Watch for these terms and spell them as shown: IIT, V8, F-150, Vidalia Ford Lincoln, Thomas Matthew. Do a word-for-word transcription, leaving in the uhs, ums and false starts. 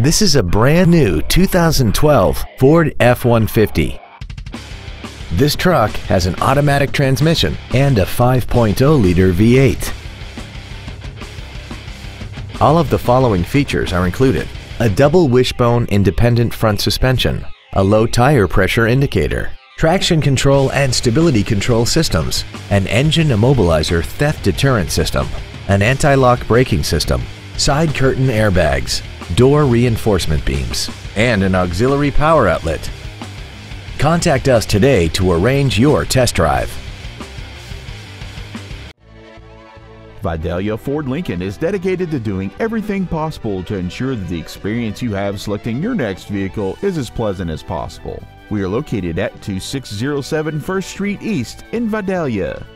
This is a brand new two thousand twelve Ford F one fifty. This truck has an automatic transmission and a five point oh liter V eight. All of the following features are included: a double wishbone independent front suspension, a low tire pressure indicator, traction control and stability control systems, an engine immobilizer theft deterrent system, an anti-lock braking system, side curtain airbags, door reinforcement beams, and an auxiliary power outlet. Contact us today to arrange your test drive. Vidalia Ford Lincoln is dedicated to doing everything possible to ensure that the experience you have selecting your next vehicle is as pleasant as possible. We are located at two six zero seven First Street East in Vidalia.